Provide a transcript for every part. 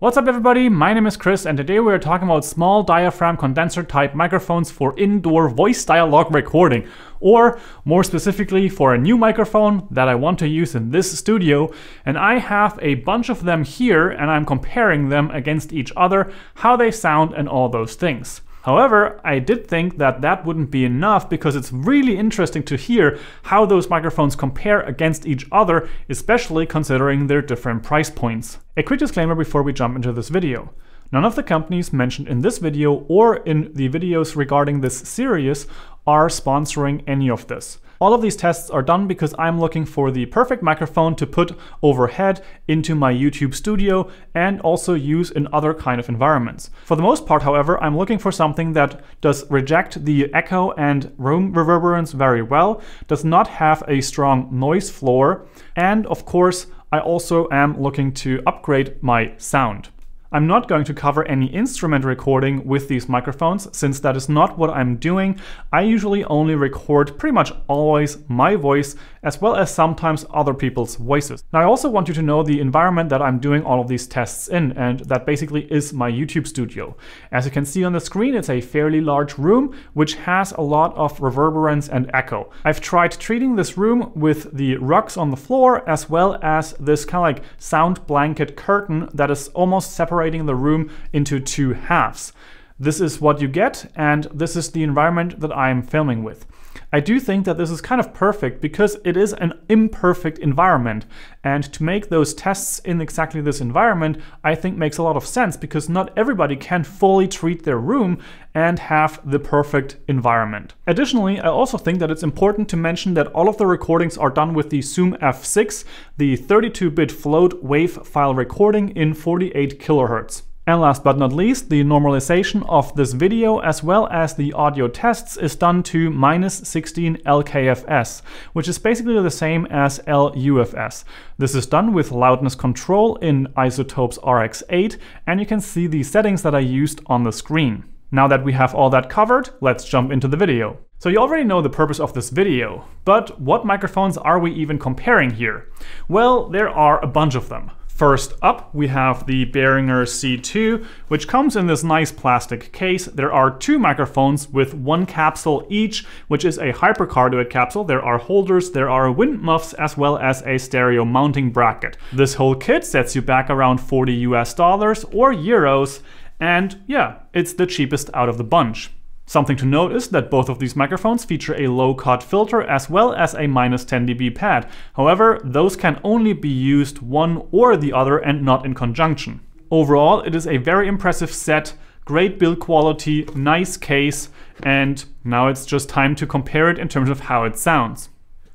What's up everybody, my name is Chris and today we are talking about small diaphragm condenser type microphones for indoor voice dialogue recording, or more specifically for a new microphone that I want to use in this studio. And I have a bunch of them here and I'm comparing them against each other, how they sound and all those things. However, I did think that that wouldn't be enough because it's really interesting to hear how those microphones compare against each other, especially considering their different price points. A quick disclaimer before we jump into this video. None of the companies mentioned in this video or in the videos regarding this series are sponsoring any of this. All of these tests are done because I'm looking for the perfect microphone to put overhead into my YouTube studio and also use in other kind of environments. For the most part, however, I'm looking for something that does reject the echo and room reverberance very well, does not have a strong noise floor, and of course, I also am looking to upgrade my sound. I'm not going to cover any instrument recording with these microphones, since that is not what I'm doing. I usually only record pretty much always my voice, as well as sometimes other people's voices. Now I also want you to know the environment that I'm doing all of these tests in, and that basically is my YouTube studio. As you can see on the screen, it's a fairly large room, which has a lot of reverberance and echo. I've tried treating this room with the rugs on the floor, as well as this kind of like sound blanket curtain that is almost separating the room into two halves. This is what you get, and this is the environment that I'm filming with. I do think that this is kind of perfect because it is an imperfect environment, and to make those tests in exactly this environment I think makes a lot of sense because not everybody can fully treat their room and have the perfect environment. Additionally, I also think that it's important to mention that all of the recordings are done with the Zoom F6, the 32-bit float wave file recording in 48 kHz. And last but not least, the normalization of this video as well as the audio tests is done to -16 LKFS, which is basically the same as LUFS. This is done with loudness control in iZotope's RX-8, and you can see the settings that I used on the screen. Now that we have all that covered, let's jump into the video. So you already know the purpose of this video, but what microphones are we even comparing here? Well, there are a bunch of them. First up, we have the Behringer C2, which comes in this nice plastic case. There are two microphones with one capsule each, which is a hypercardioid capsule. There are holders, there are wind muffs, as well as a stereo mounting bracket. This whole kit sets you back around $40 or euros, and yeah, it's the cheapest out of the bunch. Something to note is that both of these microphones feature a low-cut filter as well as a -10 dB pad. However, those can only be used one or the other and not in conjunction. Overall, it is a very impressive set, great build quality, nice case, and now it's just time to compare it in terms of how it sounds.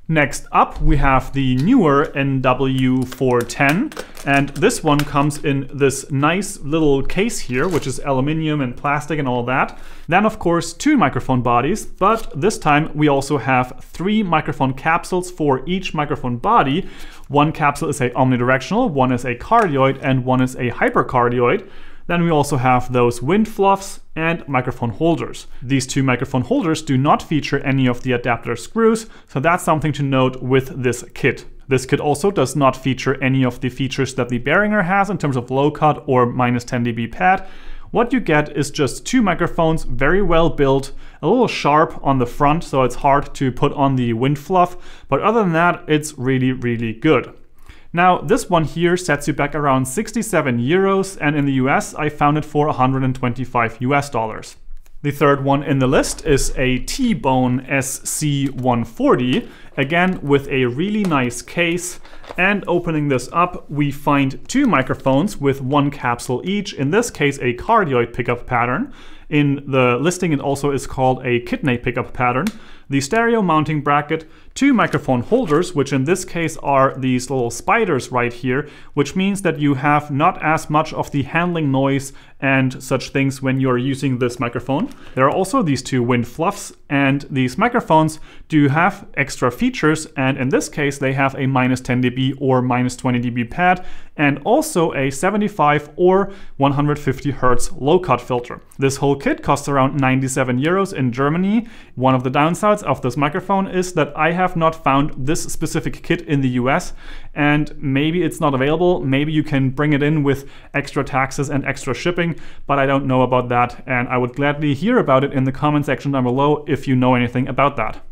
Next up, we have the Neewer NW-410, and this one comes in this nice little case here, which is aluminium and plastic and all that. Then of course two microphone bodies, but this time we also have three microphone capsules for each microphone body. One capsule is omnidirectional, one is a cardioid, and one is a hypercardioid. Then we also have those wind fluffs and microphone holders. These two microphone holders do not feature any of the adapter screws, so that's something to note with this kit. This kit also does not feature any of the features that the Behringer has in terms of low cut or -10 dB pad. What you get is just two microphones, very well built, a little sharp on the front, so it's hard to put on the wind fluff, but other than that, it's really, really good. Now, this one here sets you back around €67, and in the US, I found it for $125. The third one in the list is a t.bone SC 140, again with a really nice case. And opening this up, we find two microphones with one capsule each, in this case a cardioid pickup pattern. In the listing, it also is called a kidney pickup pattern. The stereo mounting bracket, two microphone holders, which in this case are these little spiders right here, which means that you have not as much of the handling noise and such things when you're using this microphone. There are also these two wind fluffs, and these microphones do have extra features, and in this case they have a -10 dB or -20 dB pad, and also a 75 or 150 Hz low cut filter. This whole kit costs around €97 in Germany. One of the downsides downsides of this microphone is that I have not found this specific kit in the US, and maybe it's not available. Maybe you can bring it in with extra taxes and extra shipping, but I don't know about that, and I would gladly hear about it in the comment section down below if you know anything about that.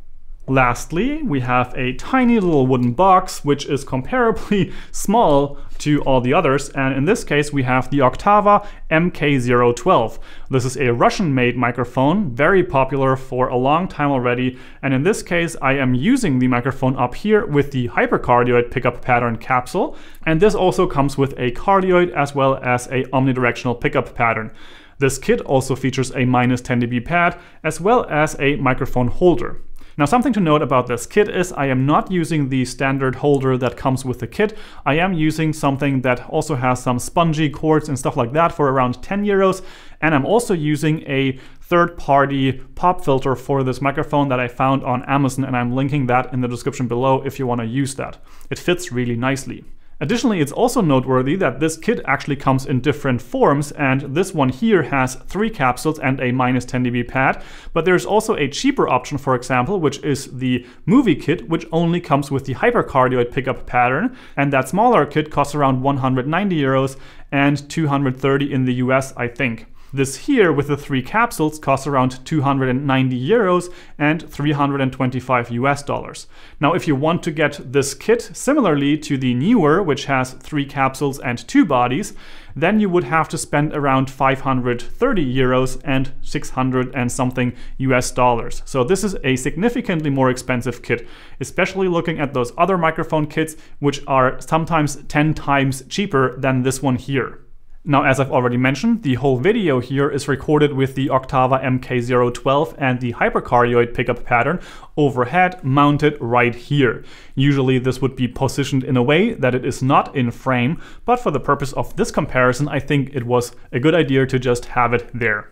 Lastly, we have a tiny little wooden box which is comparably small to all the others, and in this case we have the Oktava MK-012. This is a Russian-made microphone, very popular for a long time already, and in this case I am using the microphone up here with the hypercardioid pickup pattern capsule, and this also comes with a cardioid as well as a omnidirectional pickup pattern. This kit also features a -10 dB pad as well as a microphone holder. Now, something to note about this kit is I am not using the standard holder that comes with the kit. I am using something that also has some spongy cords and stuff like that for around 10 euros. And I'm also using a third-party pop filter for this microphone that I found on Amazon, and I'm linking that in the description below if you want to use that. It fits really nicely. Additionally, it's also noteworthy that this kit actually comes in different forms, and this one here has 3 capsules and a -10 dB pad, but there's also a cheaper option, for example, which is the movie kit, which only comes with the hypercardioid pickup pattern, and that smaller kit costs around 190 euros and 230 in the US, I think. This here with the 3 capsules costs around 290 euros and 325 US dollars. Now, if you want to get this kit similarly to the Neewer, which has 3 capsules and 2 bodies, then you would have to spend around 530 euros and 600 and something US dollars. So this is a significantly more expensive kit, especially looking at those other microphone kits, which are sometimes 10 times cheaper than this one here. Now, as I've already mentioned, the whole video here is recorded with the Oktava MK-012 and the hypercardioid pickup pattern overhead mounted right here. Usually this would be positioned in a way that it is not in frame, but for the purpose of this comparison, I think it was a good idea to just have it there.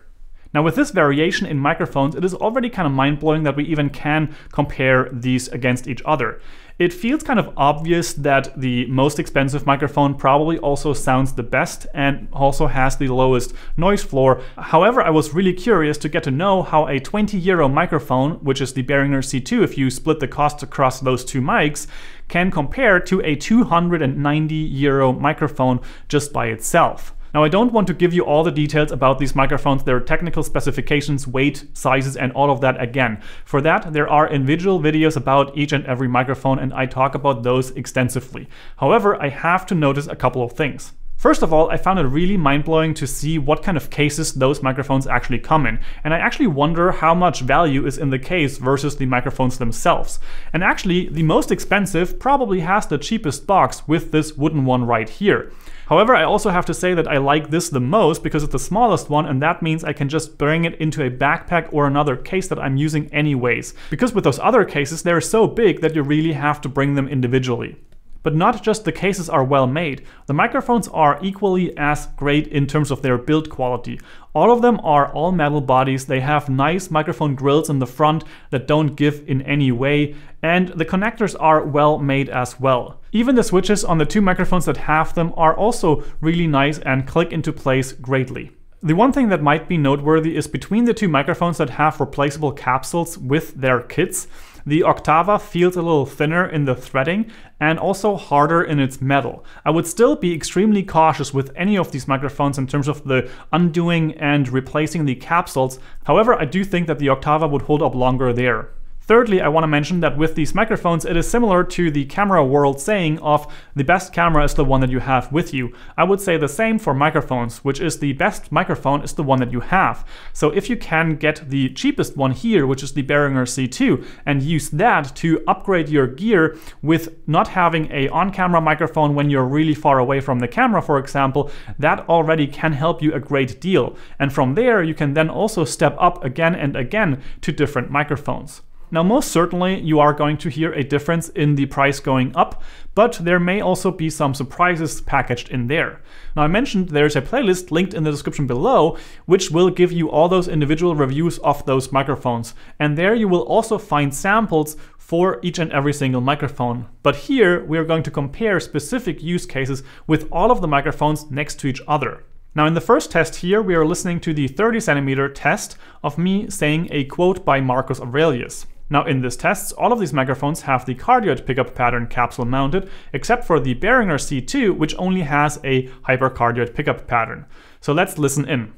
Now, with this variation in microphones, it is already kind of mind-blowing that we even can compare these against each other. It feels kind of obvious that the most expensive microphone probably also sounds the best and also has the lowest noise floor. However, I was really curious to get to know how a 20 euro microphone, which is the Behringer C2 if you split the cost across those 2 mics, can compare to a 290 euro microphone just by itself. Now, I don't want to give you all the details about these microphones, their technical specifications, weight, sizes, and all of that again. For that, there are individual videos about each and every microphone, and I talk about those extensively. However, I have to notice a couple of things. First of all, I found it really mind-blowing to see what kind of cases those microphones actually come in. And I actually wonder how much value is in the case versus the microphones themselves. And actually, the most expensive probably has the cheapest box with this wooden one right here. However, I also have to say that I like this the most because it's the smallest one, and that means I can just bring it into a backpack or another case that I'm using anyways. Because with those other cases, they're so big that you really have to bring them individually. But not just the cases are well made. The microphones are equally as great in terms of their build quality. All of them are all metal bodies. They have nice microphone grills in the front that don't give in any way, and the connectors are well made as well. Even the switches on the 2 microphones that have them are also really nice and click into place greatly. The one thing that might be noteworthy is between the 2 microphones that have replaceable capsules with their kits, the Oktava feels a little thinner in the threading and also harder in its metal. I would still be extremely cautious with any of these microphones in terms of the undoing and replacing the capsules. However, I do think that the Oktava would hold up longer there. Thirdly, I want to mention that with these microphones, it is similar to the camera world saying of the best camera is the one that you have with you. I would say the same for microphones, which is the best microphone is the one that you have. So if you can get the cheapest one here, which is the Behringer C2, and use that to upgrade your gear with not having a on-camera microphone when you're really far away from the camera, for example, that already can help you a great deal. And from there, you can then also step up again and again to different microphones. Now, most certainly you are going to hear a difference in the price going up, but there may also be some surprises packaged in there. Now, I mentioned there's a playlist linked in the description below, which will give you all those individual reviews of those microphones. And there you will also find samples for each and every single microphone. But here we are going to compare specific use cases with all of the microphones next to each other. Now, in the first test here, we are listening to the 30 centimeter test of me saying a quote by Marcus Aurelius. Now in this test, all of these microphones have the cardioid pickup pattern capsule mounted, except for the Behringer C2, which only has a hypercardioid pickup pattern. So let's listen in.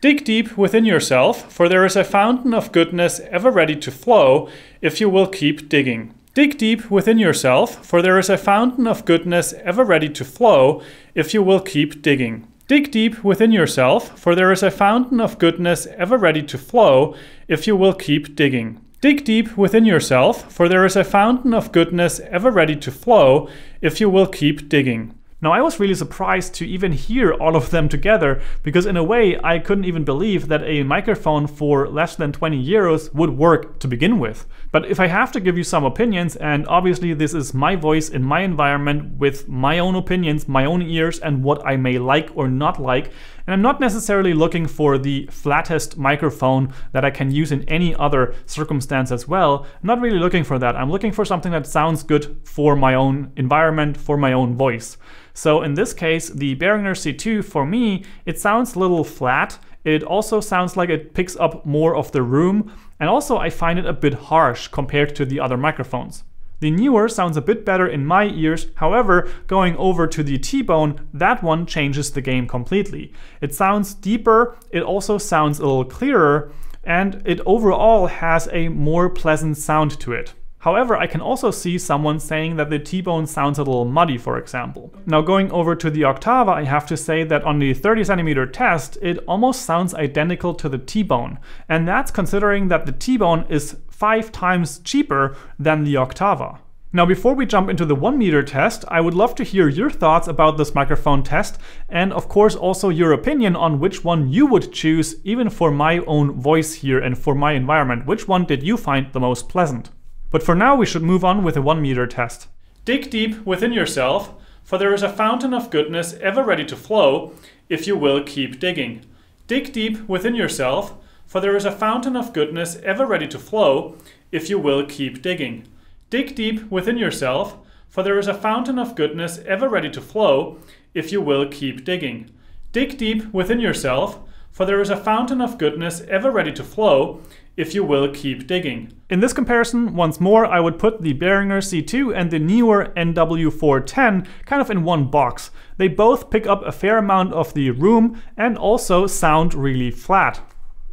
Dig deep within yourself, for there is a fountain of goodness ever ready to flow, if you will keep digging. Dig deep within yourself, for there is a fountain of goodness ever ready to flow, if you will keep digging. Dig deep within yourself, for there is a fountain of goodness ever ready to flow, if you will keep digging. Dig deep within yourself, for there is a fountain of goodness ever ready to flow, if you will keep digging. Now I was really surprised to even hear all of them together, because in a way I couldn't even believe that a microphone for less than 20 euros would work to begin with. But if I have to give you some opinions, and obviously this is my voice in my environment with my own opinions, my own ears, and what I may like or not like, and I'm not necessarily looking for the flattest microphone that I can use in any other circumstance as well. I'm not really looking for that. I'm looking for something that sounds good for my own environment, for my own voice. So in this case, the Behringer C2, for me, it sounds a little flat. It also sounds like it picks up more of the room. And also I find it a bit harsh compared to the other microphones. The Neewer sounds a bit better in my ears. However, going over to the T-Bone, that one changes the game completely. It sounds deeper. It also sounds a little clearer. And it overall has a more pleasant sound to it. However, I can also see someone saying that the T-Bone sounds a little muddy, for example. Now going over to the Oktava, I have to say that on the 30cm test, it almost sounds identical to the T-Bone. And that's considering that the T-Bone is 5 times cheaper than the Oktava. Now before we jump into the 1 meter test, I would love to hear your thoughts about this microphone test, and of course also your opinion on which one you would choose, even for my own voice here and for my environment. Which one did you find the most pleasant? But for now, we should move on with the 1 meter test. Dig deep within yourself, for there is a fountain of goodness ever ready to flow, if you will keep digging. Dig deep within yourself, for there is a fountain of goodness ever ready to flow, if you will keep digging. Dig deep within yourself, for there is a fountain of goodness ever ready to flow, if you will keep digging. Dig deep within yourself, for there is a fountain of goodness ever ready to flow, if you will keep digging. In this comparison, once more, I would put the Behringer C2 and the Neewer NW-410 kind of in one box. They both pick up a fair amount of the room and also sound really flat.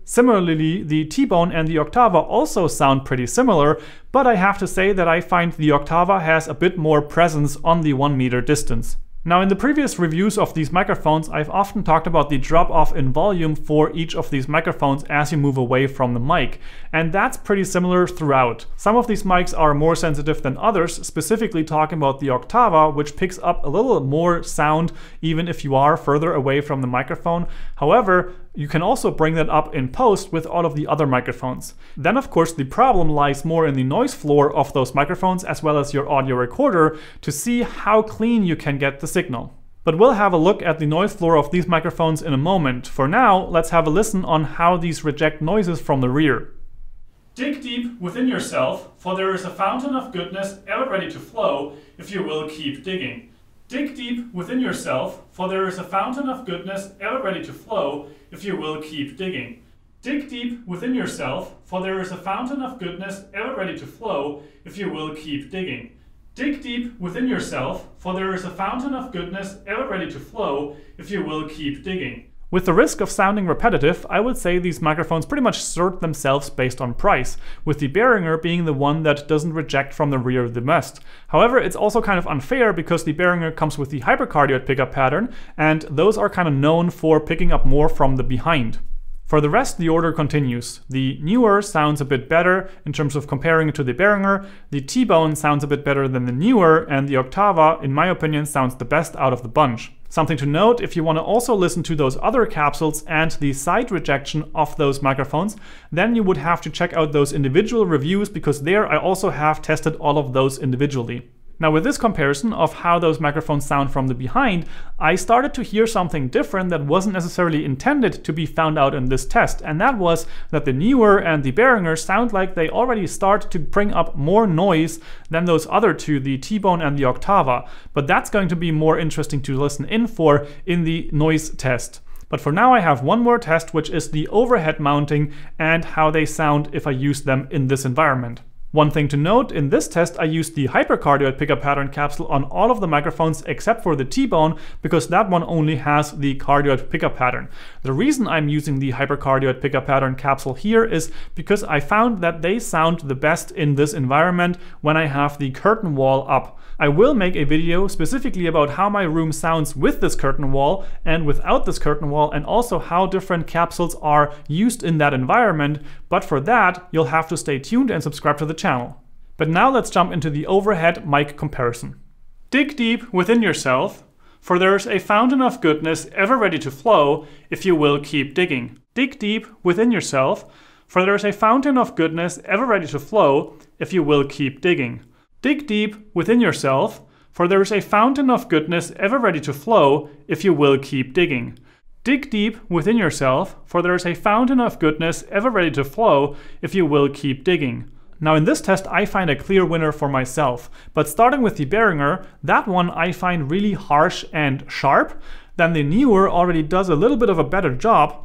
Similarly, the T-Bone and the Oktava also sound pretty similar, but I have to say that I find the Oktava has a bit more presence on the 1 meter distance. Now in the previous reviews of these microphones, I've often talked about the drop-off in volume for each of these microphones as you move away from the mic. And that's pretty similar throughout. Some of these mics are more sensitive than others, specifically talking about the Oktava, which picks up a little more sound even if you are further away from the microphone. However, you can also bring that up in post with all of the other microphones. Then of course the problem lies more in the noise floor of those microphones as well as your audio recorder to see how clean you can get the signal. But we'll have a look at the noise floor of these microphones in a moment. For now, let's have a listen on how these reject noises from the rear. Dig deep within yourself, for there is a fountain of goodness ever ready to flow, if you will keep digging. Dig deep within yourself, for there is a fountain of goodness ever ready to flow, if you will keep digging. Dig deep within yourself, for there is a fountain of goodness ever ready to flow, if you will keep digging. Dig deep within yourself, for there is a fountain of goodness ever ready to flow, if you will keep digging. With the risk of sounding repetitive, I would say these microphones pretty much sort themselves based on price, with the Behringer being the one that doesn't reject from the rear the most. However, it's also kind of unfair because the Behringer comes with the hypercardioid pickup pattern, and those are kind of known for picking up more from the behind. For the rest, the order continues. The Neewer sounds a bit better in terms of comparing it to the Behringer. The T-Bone sounds a bit better than the Neewer, and the Oktava, in my opinion, sounds the best out of the bunch. Something to note, if you want to also listen to those other capsules and the side rejection of those microphones, then you would have to check out those individual reviews, because there I also have tested all of those individually. Now with this comparison of how those microphones sound from the behind, I started to hear something different that wasn't necessarily intended to be found out in this test, and that was that the Neewer and the Behringer sound like they already start to bring up more noise than those other two, the T-Bone and the Oktava, but that's going to be more interesting to listen in for in the noise test. But for now I have one more test, which is the overhead mounting and how they sound if I use them in this environment. One thing to note, in this test I used the hypercardioid pickup pattern capsule on all of the microphones except for the T-Bone, because that one only has the cardioid pickup pattern. The reason I'm using the hypercardioid pickup pattern capsule here is because I found that they sound the best in this environment when I have the curtain wall up. I will make a video specifically about how my room sounds with this curtain wall and without this curtain wall, and also how different capsules are used in that environment, but for that you'll have to stay tuned and subscribe to the channel. But now let's jump into the overhead mic comparison. Dig deep within yourself, for there's a fountain of goodness ever ready to flow if you will keep digging. Dig deep within yourself, for there's a fountain of goodness ever ready to flow if you will keep digging. Dig deep within yourself, for there is a fountain of goodness ever ready to flow if you will keep digging. Dig deep within yourself, for there is a fountain of goodness ever ready to flow if you will keep digging. Now in this test I find a clear winner for myself, but starting with the Behringer, that one I find really harsh and sharp, then the Neewer already does a little bit of a better job.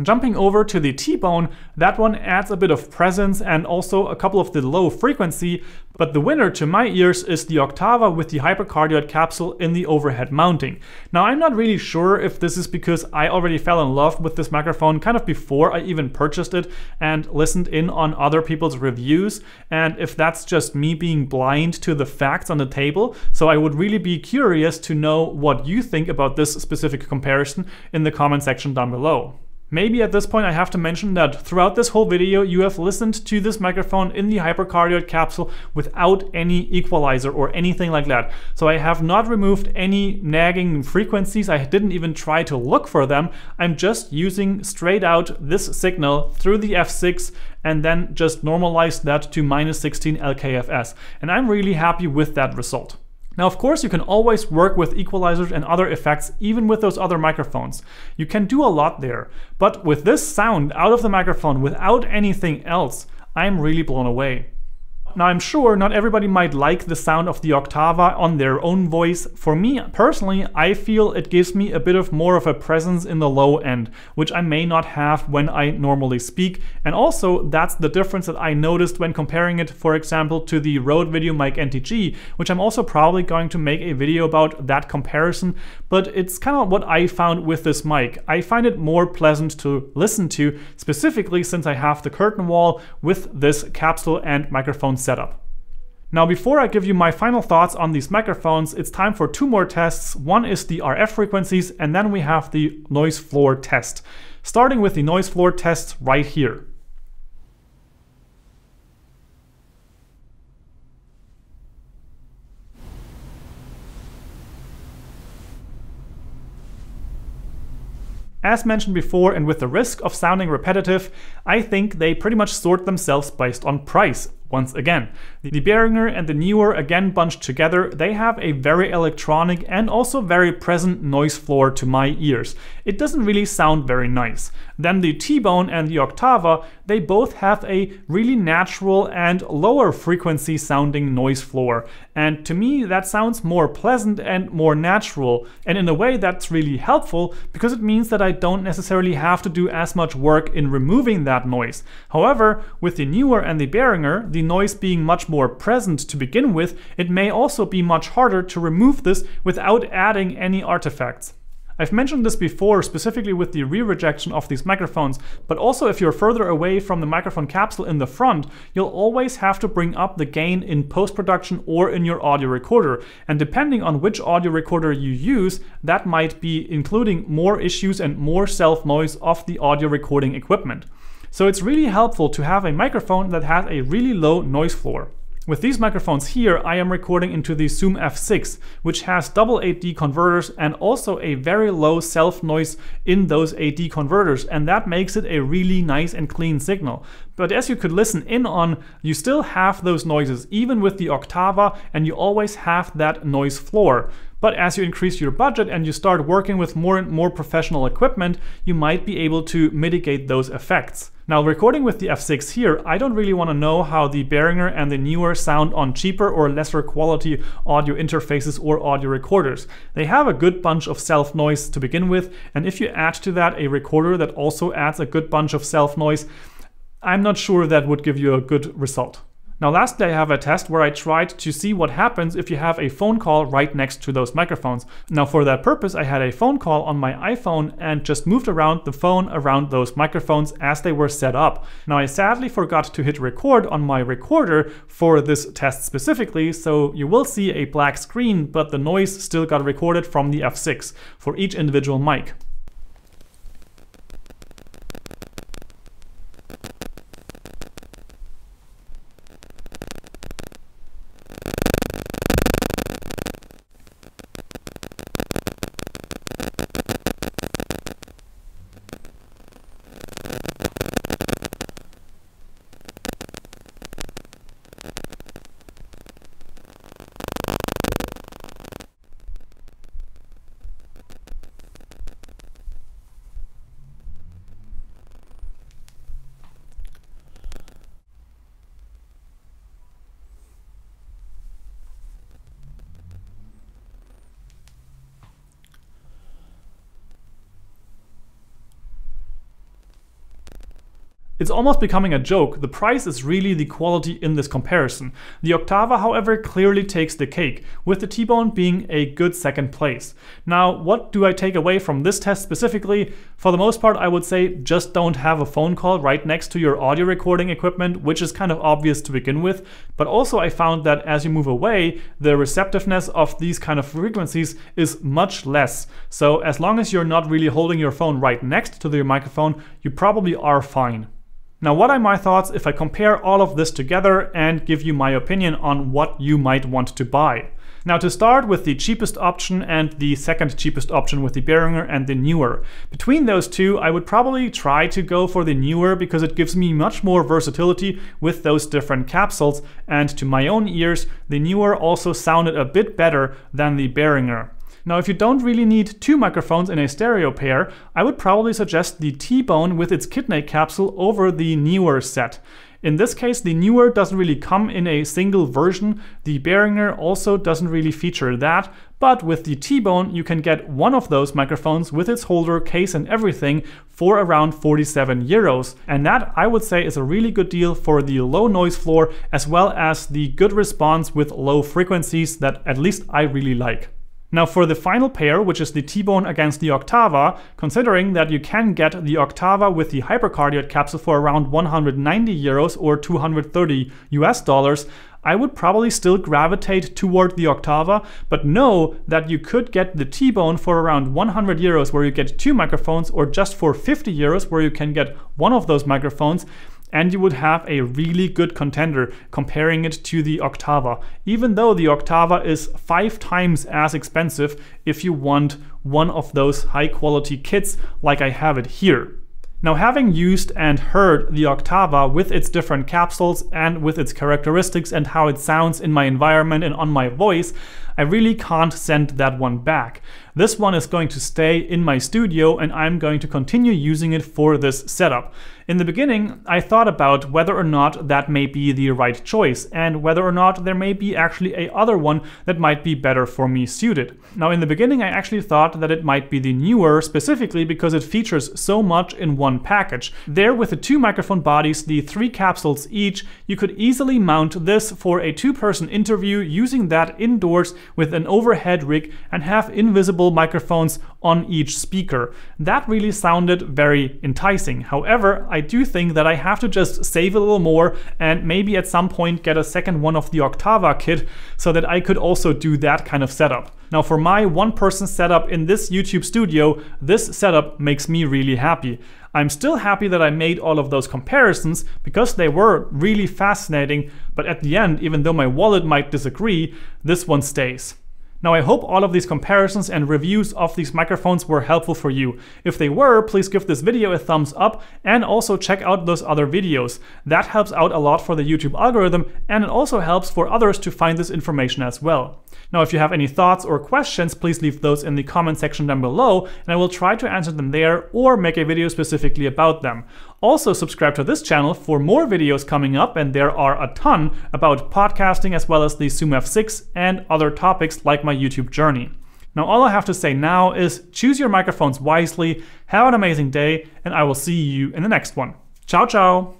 Jumping over to the T-Bone, that one adds a bit of presence and also a couple of the low frequency, but the winner to my ears is the Oktava with the hypercardioid capsule in the overhead mounting. Now I'm not really sure if this is because I already fell in love with this microphone kind of before I even purchased it and listened in on other people's reviews, and if that's just me being blind to the facts on the table, so I would really be curious to know what you think about this specific comparison in the comment section down below. Maybe at this point I have to mention that throughout this whole video you have listened to this microphone in the hypercardioid capsule without any equalizer or anything like that. So I have not removed any nagging frequencies, I didn't even try to look for them. I'm just using straight out this signal through the F6 and then just normalized that to -16 LKFS. And I'm really happy with that result. Now of course you can always work with equalizers and other effects even with those other microphones. You can do a lot there, but with this sound out of the microphone without anything else, I'm really blown away. Now I'm sure not everybody might like the sound of the Oktava on their own voice. For me personally, I feel it gives me a bit of more of a presence in the low end, which I may not have when I normally speak, and also that's the difference that I noticed when comparing it, for example, to the Rode VideoMic NTG, which I'm also probably going to make a video about that comparison, but it's kind of what I found with this mic. I find it more pleasant to listen to, specifically since I have the curtain wall with this capsule and microphone setup. Now before I give you my final thoughts on these microphones, it's time for two more tests. One is the RF frequencies and then we have the noise floor test. Starting with the noise floor test right here. As mentioned before, and with the risk of sounding repetitive, I think they pretty much sort themselves based on price. Once again, the Behringer and the Neewer again bunched together, they have a very electronic and also very present noise floor to my ears. It doesn't really sound very nice. Then the T-Bone and the Oktava, they both have a really natural and lower frequency sounding noise floor. And to me that sounds more pleasant and more natural. And in a way that's really helpful because it means that I don't necessarily have to do as much work in removing that noise. However, with the Neewer and the Behringer, the noise being much more present to begin with, it may also be much harder to remove this without adding any artifacts. I've mentioned this before, specifically with the rear rejection of these microphones, but also if you're further away from the microphone capsule in the front, you'll always have to bring up the gain in post-production or in your audio recorder. And depending on which audio recorder you use, that might be including more issues and more self-noise of the audio recording equipment. So it's really helpful to have a microphone that has a really low noise floor. With these microphones here, I am recording into the Zoom F6, which has double AD converters and also a very low self-noise in those AD converters, and that makes it a really nice and clean signal. But as you could listen in on, you still have those noises, even with the Oktava, and you always have that noise floor. But as you increase your budget and you start working with more and more professional equipment, you might be able to mitigate those effects. Now recording with the F6 here, I don't really want to know how the Behringer and the Neewer sound on cheaper or lesser quality audio interfaces or audio recorders. They have a good bunch of self-noise to begin with, and if you add to that a recorder that also adds a good bunch of self-noise, I'm not sure that would give you a good result. Now lastly, I have a test where I tried to see what happens if you have a phone call right next to those microphones. Now for that purpose, I had a phone call on my iPhone and just moved around the phone around those microphones as they were set up. Now I sadly forgot to hit record on my recorder for this test specifically, so you will see a black screen, but the noise still got recorded from the F6 for each individual mic. It's almost becoming a joke. The price is really the quality in this comparison. The Oktava, however, clearly takes the cake, with the T-Bone being a good second place. Now, what do I take away from this test specifically? For the most part, I would say just don't have a phone call right next to your audio recording equipment, which is kind of obvious to begin with. But also I found that as you move away, the receptiveness of these kind of frequencies is much less. So as long as you're not really holding your phone right next to your microphone, you probably are fine. Now, what are my thoughts if I compare all of this together and give you my opinion on what you might want to buy? Now, to start with the cheapest option and the second cheapest option with the Behringer and the Neewer. Between those two, I would probably try to go for the Neewer because it gives me much more versatility with those different capsules, and to my own ears, the Neewer also sounded a bit better than the Behringer. Now, if you don't really need two microphones in a stereo pair, I would probably suggest the T-Bone with its KitNet capsule over the Neewer set. In this case, the Neewer doesn't really come in a single version, the Behringer also doesn't really feature that, but with the T-Bone you can get one of those microphones with its holder, case and everything for around 47 euros, and that I would say is a really good deal for the low noise floor as well as the good response with low frequencies that at least I really like. Now for the final pair, which is the T-Bone against the Oktava, considering that you can get the Oktava with the hypercardioid capsule for around 190 euros or $230 US, I would probably still gravitate toward the Oktava, but know that you could get the T-Bone for around 100 euros where you get two microphones, or just for 50 euros where you can get one of those microphones, and you would have a really good contender comparing it to the Oktava, even though the Oktava is 5 times as expensive if you want one of those high quality kits like I have it here. Now, having used and heard the Oktava with its different capsules and with its characteristics and how it sounds in my environment and on my voice, I really can't send that one back. This one is going to stay in my studio and I'm going to continue using it for this setup. In the beginning, I thought about whether or not that may be the right choice and whether or not there may be actually another one that might be better for me suited. Now, in the beginning, I actually thought that it might be the Neewer specifically because it features so much in one package. There, with the two microphone bodies, the 3 capsules each, you could easily mount this for a 2-person interview using that indoors with an overhead rig and have invisible microphones on each speaker. That really sounded very enticing. However, I do think that I have to just save a little more and maybe at some point get a second one of the Oktava kit so that I could also do that kind of setup. Now, for my 1-person setup in this YouTube studio, this setup makes me really happy. I'm still happy that I made all of those comparisons because they were really fascinating, but at the end, even though my wallet might disagree, this one stays. Now, I hope all of these comparisons and reviews of these microphones were helpful for you. If they were, please give this video a thumbs up and also check out those other videos. That helps out a lot for the YouTube algorithm, and it also helps for others to find this information as well. Now, if you have any thoughts or questions, please leave those in the comment section down below and I will try to answer them there or make a video specifically about them. Also, subscribe to this channel for more videos coming up, and there are a ton about podcasting as well as the Zoom F6 and other topics like my YouTube journey. Now, all I have to say now is choose your microphones wisely, have an amazing day, and I will see you in the next one. Ciao, ciao!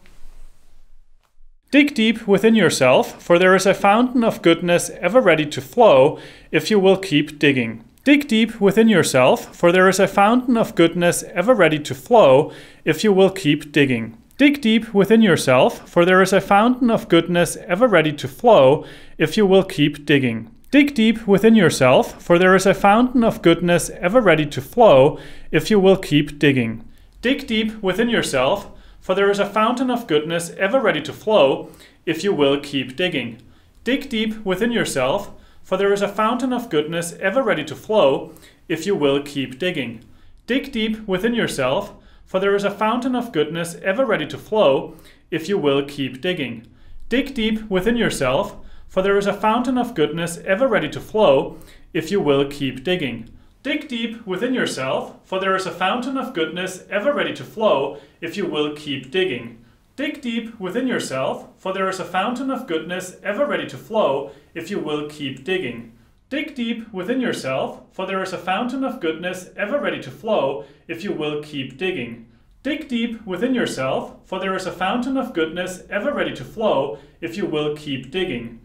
Dig deep within yourself, for there is a fountain of goodness ever ready to flow if you will keep digging. Dig deep within yourself, for there is a fountain of goodness ever ready to flow if you will keep digging. Dig deep within yourself, for there is a fountain of goodness ever ready to flow if you will keep digging. Dig deep within yourself, for there is a fountain of goodness ever ready to flow if you will keep digging. Dig deep within yourself, for there is a fountain of goodness ever ready to flow if you will keep digging. Dig deep within yourself, for there is a fountain of goodness ever ready to flow if you will keep digging. Dig deep within yourself, for there is a fountain of goodness ever ready to flow if you will keep digging. Dig deep within yourself, for there is a fountain of goodness ever ready to flow if you will keep digging. Dig deep within yourself, for there is a fountain of goodness ever ready to flow if you will keep digging. Dig deep within yourself, for there is a fountain of goodness ever ready to flow if you will keep digging. Dig deep within yourself, for there is a fountain of goodness ever ready to flow if you will keep digging. Dig deep within yourself, for there is a fountain of goodness ever ready to flow if you will keep digging.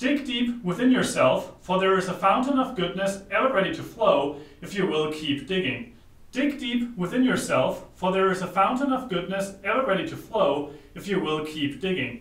Dig deep within yourself, for there is a fountain of goodness ever ready to flow if you will keep digging. Dig deep within yourself, for there is a fountain of goodness ever ready to flow if you will keep digging.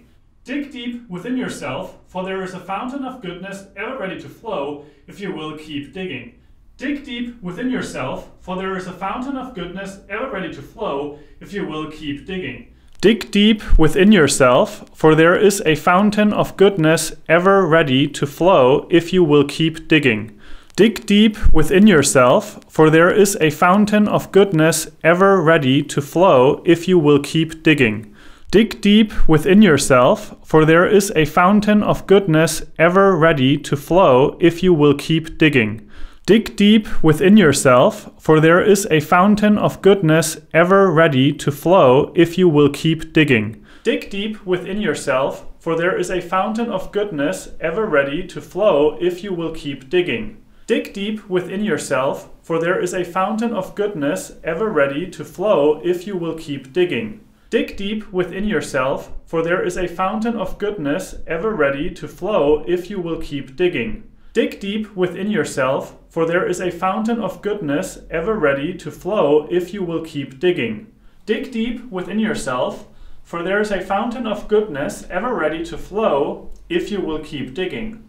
Dig deep within yourself, for there is a fountain of goodness ever ready to flow if you will keep digging. Dig deep within yourself, for there is a fountain of goodness ever ready to flow if you will keep digging. Dig deep within yourself, for there is a fountain of goodness ever ready to flow if you will keep digging. Dig deep within yourself, for there is a fountain of goodness ever ready to flow if you will keep digging. Dig deep within yourself, for there is a fountain of goodness ever ready to flow if you will keep digging. Dig deep within yourself, for there is a fountain of goodness ever ready to flow if you will keep digging. Dig deep within yourself, for there is a fountain of goodness ever ready to flow if you will keep digging. Dig deep within yourself, for there is a fountain of goodness ever ready to flow if you will keep digging. Dig deep within yourself, for there is a fountain of goodness ever ready to flow if you will keep digging. Dig deep within yourself, for there is a fountain of goodness ever ready to flow if you will keep digging. Dig deep within yourself, for there is a fountain of goodness ever ready to flow if you will keep digging.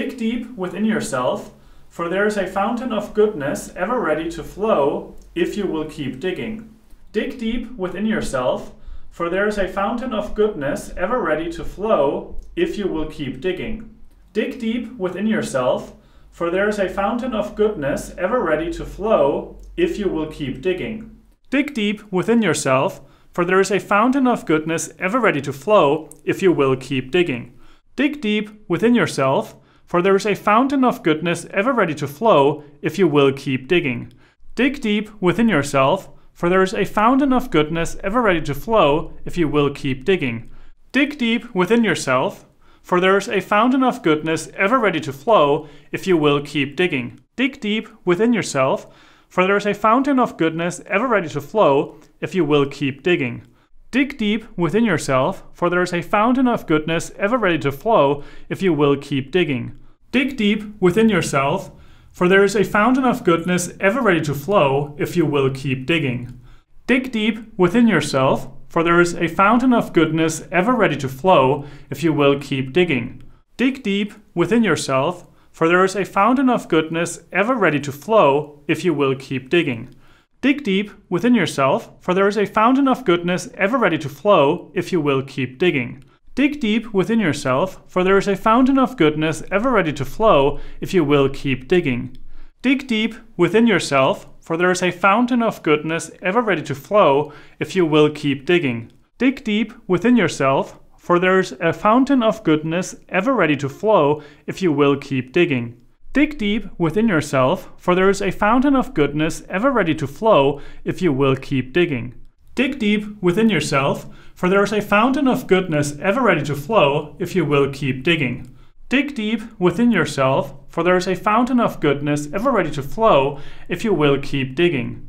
Dig deep within yourself, for there is a fountain of goodness ever ready to flow if you will keep digging. Dig deep within yourself, for there is a fountain of goodness ever ready to flow if you will keep digging. Dig deep within yourself, for there is a fountain of goodness ever ready to flow if you will keep digging. Dig deep within yourself, for there is a fountain of goodness ever ready to flow if you will keep digging. Dig deep within yourself, for there is a fountain of goodness ever ready to flow if you will keep digging. Dig deep within yourself, for there is a fountain of goodness ever ready to flow if you will keep digging. Dig deep within yourself, for there is a fountain of goodness ever ready to flow if you will keep digging. Dig deep within yourself, for there is a fountain of goodness ever ready to flow if you will keep digging. Dig deep within yourself, for there is a fountain of goodness ever ready to flow if you will keep digging. Dig deep within yourself, for there is a fountain of goodness ever ready to flow if you will keep digging. Dig deep within yourself, for there is a fountain of goodness ever ready to flow if you will keep digging. Dig deep within yourself, for there is a fountain of goodness ever ready to flow if you will keep digging. Dig deep within yourself, for there is a fountain of goodness ever ready to flow if you will keep digging. Dig deep within yourself, for there is a fountain of goodness ever ready to flow if you will keep digging. Dig deep within yourself, for there is a fountain of goodness ever ready to flow if you will keep digging. Dig deep within yourself, for there is a fountain of goodness ever ready to flow if you will keep digging. Dig deep within yourself, for there is a fountain of goodness ever ready to flow if you will keep digging. Dig deep within yourself, for there is a fountain of goodness ever ready to flow if you will keep digging. Dig deep within yourself, for there is a fountain of goodness ever ready to flow if you will keep digging.